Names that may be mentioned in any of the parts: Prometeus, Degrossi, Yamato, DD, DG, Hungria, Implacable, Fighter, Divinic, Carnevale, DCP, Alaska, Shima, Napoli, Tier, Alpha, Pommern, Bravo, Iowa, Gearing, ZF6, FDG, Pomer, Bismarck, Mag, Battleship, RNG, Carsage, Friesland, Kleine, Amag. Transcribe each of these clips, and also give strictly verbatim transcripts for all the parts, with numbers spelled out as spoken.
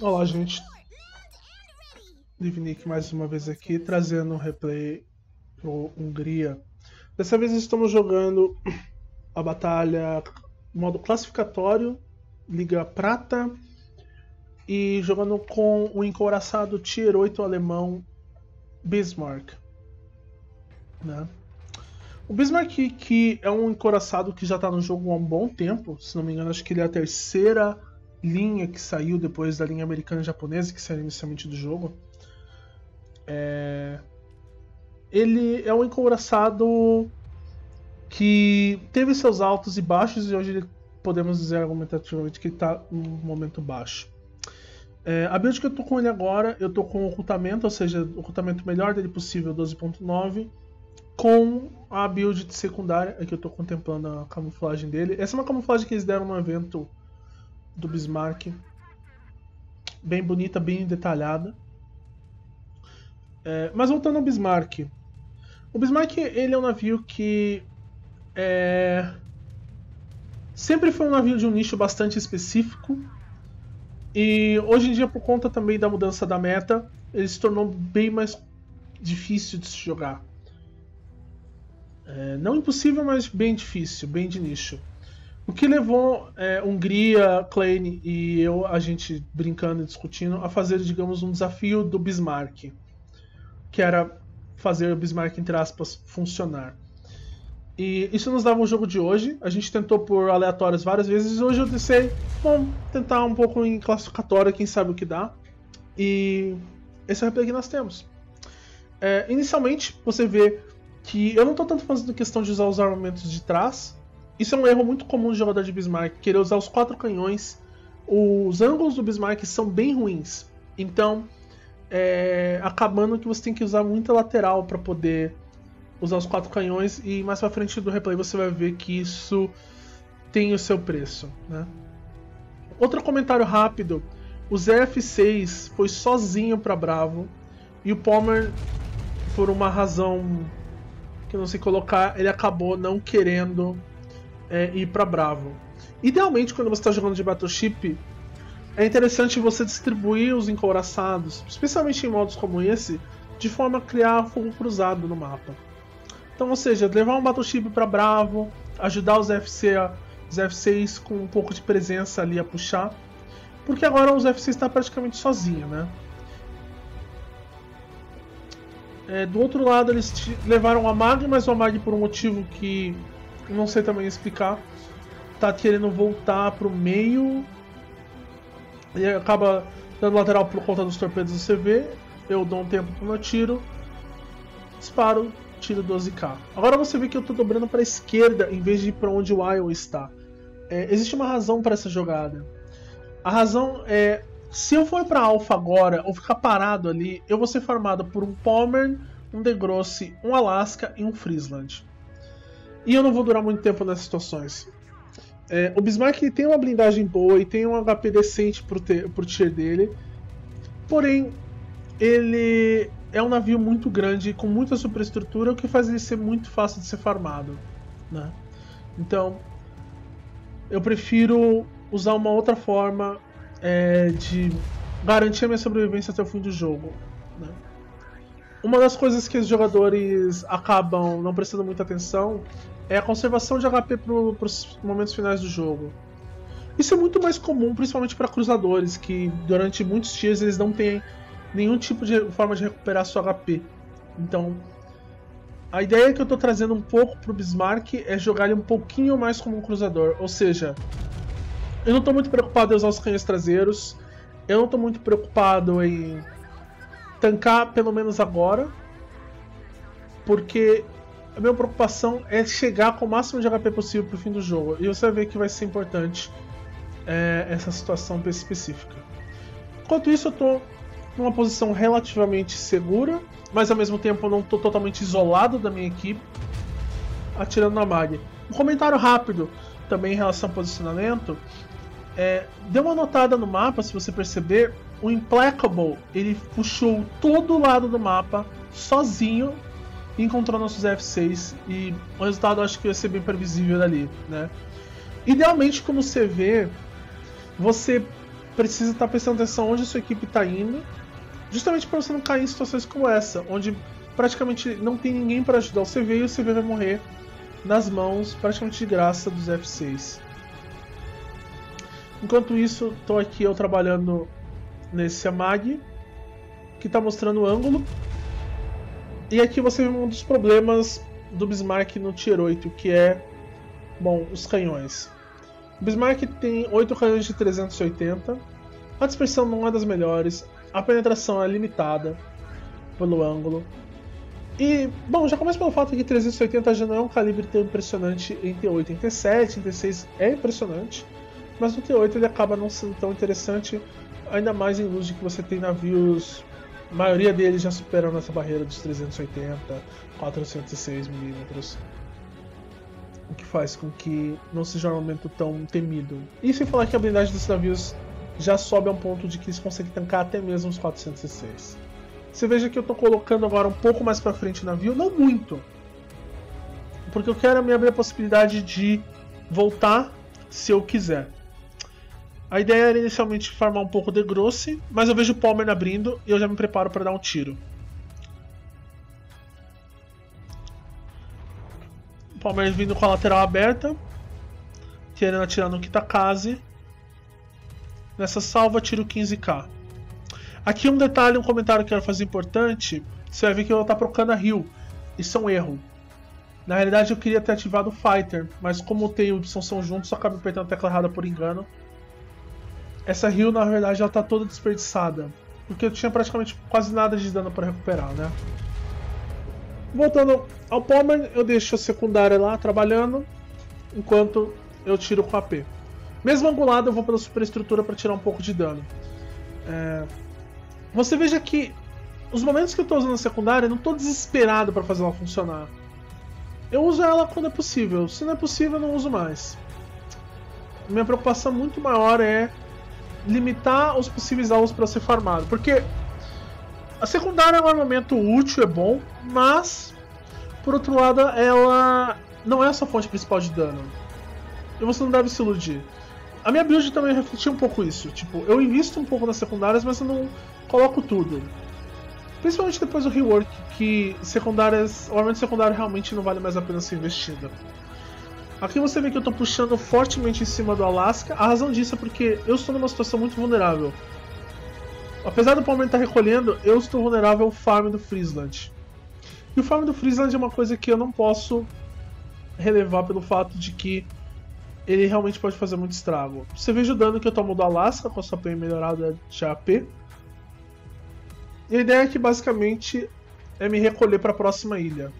Olá, gente. Divinic mais uma vez aqui, trazendo um replay pro Hungria. Dessa vez estamos jogando a batalha modo classificatório, Liga Prata, e jogando com o encouraçado Tier oito alemão Bismarck, né? O Bismarck, que é um encouraçado que já está no jogo há um bom tempo, se não me engano, acho que ele é a terceira linha que saiu depois da linha americana e japonesa, que saiu inicialmente do jogo. É... Ele é um encouraçado que teve seus altos e baixos, e hoje ele, podemos dizer argumentativamente que ele está num momento baixo. É, a build que eu tô com ele agora, eu tô com ocultamento, ou seja, o ocultamento melhor dele possível, doze ponto nove, com a build de secundária, aqui eu tô contemplando a camuflagem dele. Essa é uma camuflagem que eles deram no evento do Bismarck, bem bonita, bem detalhada. É, mas voltando ao Bismarck, o Bismarck, ele é um navio que é, sempre foi um navio de um nicho bastante específico. E hoje em dia, por conta também da mudança da meta, ele se tornou bem mais difícil de se jogar. É, não impossível, mas bem difícil, bem de nicho. O que levou é, Hungria, Kleine e eu, a gente brincando e discutindo, a fazer, digamos, um desafio do Bismarck, que era fazer o Bismarck, entre aspas, funcionar. E isso nos dava o jogo de hoje. A gente tentou por aleatórias várias vezes. Hoje eu pensei, bom, tentar um pouco em classificatória, quem sabe o que dá. E esse é o replay que nós temos. É, inicialmente, você vê que eu não estou tanto fazendo questão de usar os armamentos de trás. Isso é um erro muito comum do jogador de Bismarck, querer usar os quatro canhões. Os ângulos do Bismarck são bem ruins. Então, é, acabando que você tem que usar muita lateral para poder usar os quatro canhões, e mais pra frente do replay você vai ver que isso tem o seu preço, né? Outro comentário rápido: o Z F seis foi sozinho pra Bravo, e o Pomer, por uma razão que eu não sei colocar, ele acabou não querendo é, ir pra Bravo. Idealmente, quando você tá jogando de Battleship, é interessante você distribuir os encouraçados, especialmente em modos como esse, de forma a criar fogo cruzado no mapa. Então, ou seja, levar um Battleship para Bravo, ajudar os Z F C, Z F seis com um pouco de presença ali a puxar, porque agora os F seis está praticamente sozinho, né? É, do outro lado, eles levaram a Mag, mas o Mag, por um motivo que não sei também explicar, tá querendo voltar para o meio e acaba dando lateral por conta dos torpedos do C V. Eu dou um tempo para o meu tiro, disparo, tiro doze K. Agora você vê que eu estou dobrando para a esquerda em vez de ir para onde o Iowa está. É, existe uma razão para essa jogada. A razão é, se eu for para Alpha agora ou ficar parado ali, eu vou ser farmado por um Pommern, um Degrossi, um Alaska e um Friesland. E eu não vou durar muito tempo nessas situações. É, o Bismarck tem uma blindagem boa e tem um H P decente para o tier dele, porém ele é um navio muito grande, com muita superestrutura, o que faz ele ser muito fácil de ser farmado, né? Então, eu prefiro usar uma outra forma é, de garantir a minha sobrevivência até o fim do jogo, né? Uma das coisas que os jogadores acabam não prestando muita atenção é a conservação de H P para os momentos finais do jogo. Isso é muito mais comum, principalmente para cruzadores, que durante muitos tiers eles não têm nenhum tipo de forma de recuperar seu H P. Então, a ideia que eu estou trazendo um pouco para o Bismarck é jogar ele um pouquinho mais como um cruzador. Ou seja, eu não estou muito preocupado em usar os canhões traseiros, eu não estou muito preocupado em tancar, pelo menos agora, porque a minha preocupação é chegar com o máximo de H P possível para o fim do jogo. E você vai ver que vai ser importante é, essa situação específica. Enquanto isso, eu estou numa posição relativamente segura, mas ao mesmo tempo eu não estou totalmente isolado da minha equipe, atirando na Mag. Um comentário rápido também em relação ao posicionamento, é, deu uma notada no mapa, se você perceber, o Implacable, ele puxou todo o lado do mapa sozinho e encontrou nossos F seis, e o resultado acho que ia ser bem previsível ali, né? Idealmente, como você vê, você precisa estar prestando atenção onde a sua equipe está indo, justamente para você não cair em situações como essa, onde praticamente não tem ninguém para ajudar o C V e o C V vai morrer nas mãos, praticamente de graça, dos F seis. Enquanto isso, estou aqui eu trabalhando nesse Amag, que está mostrando o ângulo. E aqui você vê um dos problemas do Bismarck no Tier oito, que é, bom, os canhões. O Bismarck tem oito canhões de trezentos e oitenta, a dispersão não é das melhores, a penetração é limitada pelo ângulo. E, bom, já começa pelo fato que trezentos e oitenta já não é um calibre tão impressionante em T oito, em T sete, em T seis é impressionante, mas no T oito ele acaba não sendo tão interessante, ainda mais em luz de que você tem navios, a maioria deles já superando essa barreira dos trezentos e oitenta, quatrocentos e seis milímetros, o que faz com que não seja um armamento tão temido. E sem falar que a blindagem desses navios já sobe a um ponto de que eles conseguem tancar até mesmo os quatrocentos e seis. Você veja que eu estou colocando agora um pouco mais para frente o navio, não muito, porque eu quero me abrir a possibilidade de voltar se eu quiser. A ideia era inicialmente farmar um pouco de Degrossi, mas eu vejo o Pomer abrindo e eu já me preparo para dar um tiro. O Pomer vindo com a lateral aberta, querendo atirar no Kitakaze. Nessa salva, tiro quinze k. Aqui um detalhe, um comentário que eu quero fazer importante. Você vai ver que eu estou trocando a Rio. Isso é um erro. Na realidade eu queria ter ativado o Fighter, mas como o T e o Y são juntos, eu acabei apertando a tecla errada por engano. Essa heal, na verdade, ela tá toda desperdiçada, porque eu tinha praticamente quase nada de dano para recuperar, né? Voltando ao Pommern, eu deixo a secundária lá trabalhando, enquanto eu tiro com A P. Mesmo angulado, eu vou pela superestrutura para tirar um pouco de dano. É... Você veja que os momentos que eu estou usando a secundária, eu não estou desesperado para fazer ela funcionar. Eu uso ela quando é possível, se não é possível, eu não uso mais. Minha preocupação muito maior é limitar os possíveis alvos para ser farmado, porque a secundária é um armamento útil, é bom, mas por outro lado ela não é a sua fonte principal de dano e você não deve se iludir. A minha build também refletia um pouco isso, tipo, eu invisto um pouco nas secundárias, mas eu não coloco tudo, principalmente depois do rework, que secundárias, o armamento secundário realmente não vale mais a pena ser investido. Aqui você vê que eu estou puxando fortemente em cima do Alaska. A razão disso é porque eu estou numa situação muito vulnerável. Apesar do Palmer estar recolhendo, eu estou vulnerável ao farm do Friesland. E o farm do Friesland é uma coisa que eu não posso relevar pelo fato de que ele realmente pode fazer muito estrago. Você veja o dano que eu tomo do Alaska com a sua P M melhorada de A P. E a ideia é que basicamente é me recolher para a próxima ilha.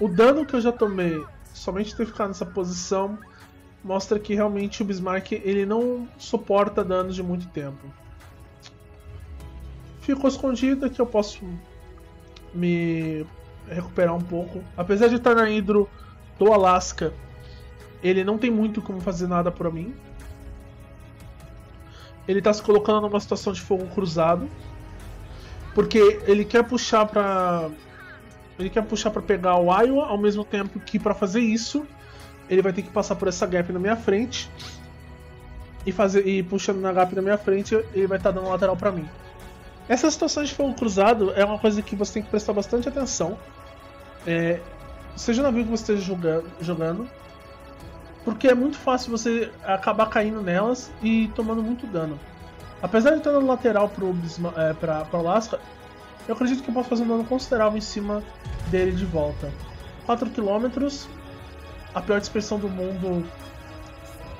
O dano que eu já tomei somente ter ficado nessa posição mostra que realmente o Bismarck ele não suporta danos de muito tempo. Ficou escondido, aqui eu posso me recuperar um pouco. Apesar de estar na hidro do Alaska, ele não tem muito como fazer nada pra mim. Ele está se colocando numa situação de fogo cruzado, porque ele quer puxar pra... Ele quer puxar para pegar o Iowa, ao mesmo tempo que para fazer isso, ele vai ter que passar por essa gap na minha frente. E, fazer, e puxando na gap na minha frente, ele vai estar tá dando lateral para mim. Essa situação de fogo cruzado é uma coisa que você tem que prestar bastante atenção. É, seja o navio que você esteja jogando, jogando, porque é muito fácil você acabar caindo nelas e tomando muito dano. Apesar de estar dando lateral para é, Alaska, eu acredito que eu posso fazer um dano considerável em cima dele de volta. quatro quilômetros, a pior dispersão do mundo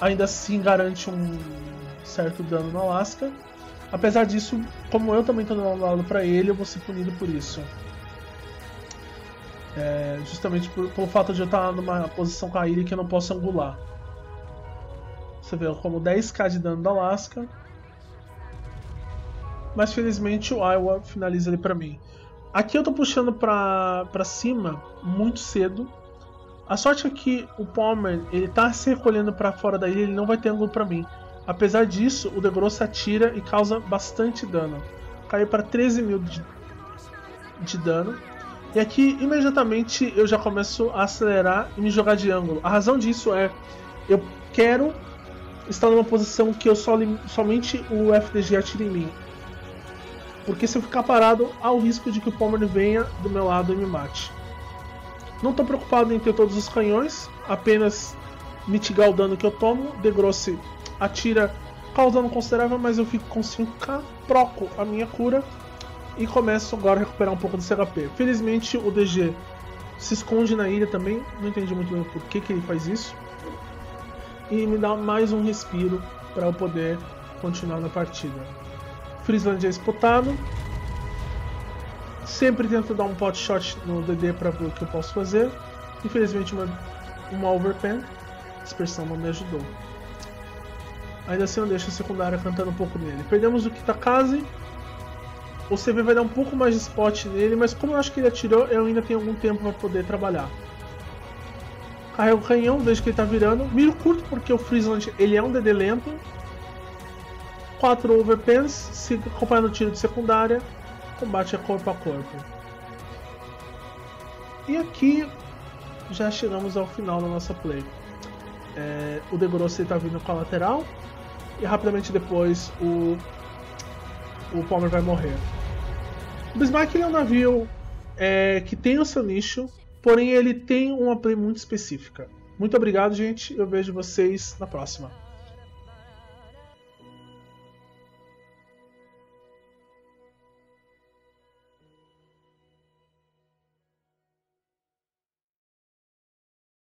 ainda assim garante um certo dano no Alaska. Apesar disso, como eu também estou dando lado para ele, eu vou ser punido por isso. É, justamente por, pelo fato de eu estar numa posição com a ilha que eu não posso angular. Você vê como dez k de dano do Alaska. Mas felizmente o Iowa finaliza ele pra mim. Aqui eu tô puxando pra, pra cima muito cedo. A sorte é que o Palmer, ele tá se recolhendo pra fora da ilha, ele não vai ter ângulo pra mim. Apesar disso, o Degrossi atira e causa bastante dano. Caiu pra treze mil de, de dano. E aqui imediatamente eu já começo a acelerar e me jogar de ângulo. A razão disso é, eu quero está numa posição que eu só, somente o F D G atira em mim. Porque se eu ficar parado, há o risco de que o Pomer venha do meu lado e me mate. Não estou preocupado em ter todos os canhões, apenas mitigar o dano que eu tomo. Degrossi atira causando considerável, mas eu fico com cinco K, troco a minha cura e começo agora a recuperar um pouco do C H P. Felizmente o D G se esconde na ilha também, não entendi muito bem por que, que ele faz isso. E me dá mais um respiro para eu poder continuar na partida. Friesland é espotado. Sempre tento dar um pot shot no D D para ver o que eu posso fazer. Infelizmente uma, uma overpen, dispersão não me ajudou. Ainda assim eu deixo a secundária cantando um pouco nele. Perdemos o Kitakaze. O C V vai dar um pouco mais de spot nele, mas como eu acho que ele atirou, eu ainda tenho algum tempo para poder trabalhar. Carrego o canhão, vejo que ele está virando. Miro curto porque o Friesland ele é um D D lento. quatro overpens, se acompanhando o tiro de secundária. Combate é corpo a corpo. E aqui já chegamos ao final da nossa play. É, o Degrossi está vindo com a lateral. E rapidamente depois o, o Palmer vai morrer. O Bismarck é um navio é, que tem o seu nicho. Porém ele tem uma play muito específica. Muito obrigado, gente. Eu vejo vocês na próxima.